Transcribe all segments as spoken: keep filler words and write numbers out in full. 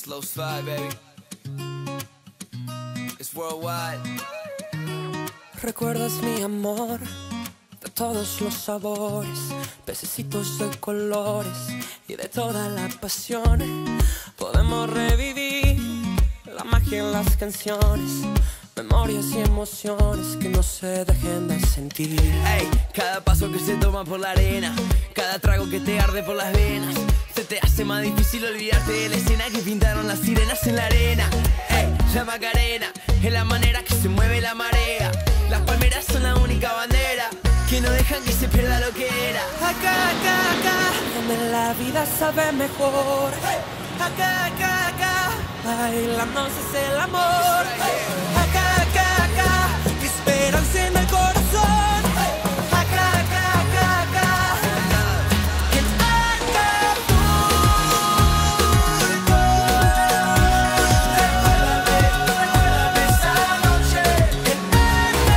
It's Low Spy, baby. It's worldwide. Recuerdas mi amor de todos los sabores, pececitos de colores y de toda la pasión. Podemos revivir la magia en las canciones, memorias y emociones que no se dejen de sentir. Hey, cada paso que se toma por la arena, cada trago que te arde por las venas, se te hace más difícil olvidarte de la escena que pintaron las sirenas en la arena. Hey, la Macarena es la manera que se mueve la marea, las palmeras son la única bandera que no dejan que se pierda lo que era. Acá, acá, acá, donde la vida sabe mejor. Hey, acá, acá, acá, bailando es el amor. Hey, acá, esperanza en el corazón. Acá, acá, acá, acá. It's Acapulco. Recuérdame esa noche en Acapulco.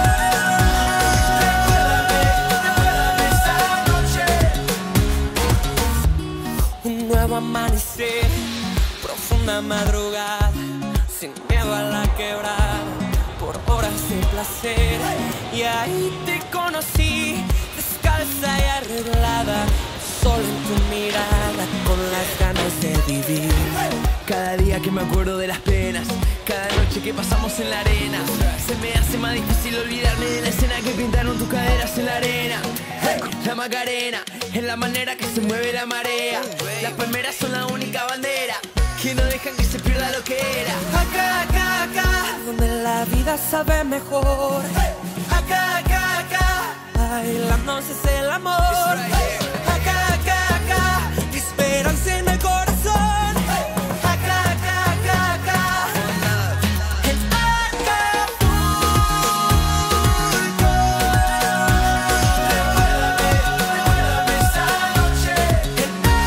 Recuérdame esa noche. Un nuevo amanecer, profunda madrugada, sin miedo a la quebrada, por horas de placer. Y ahí te conocí, descalza y arreglada, solo en tu mirada, con las ganas de vivir. Cada día que me acuerdo de las penas, cada noche que pasamos en la arena, se me hace más difícil olvidarme de la escena que pintaron tus caderas en la arena. La Macarena es la manera que se mueve la marea, las palmeras son la única bandera que no dejan que se pierda lo que era. Acá, acá, acá, donde la vida sabe mejor. Hey. Acá, acá, acá, bailando es el amor. Right. Hey. Acá, acá, acá, esperanza en el corazón. Hey. Acá, acá, acá, acá. It's Acapulco. Recuérdame, recuérdame esa noche en Acapulco.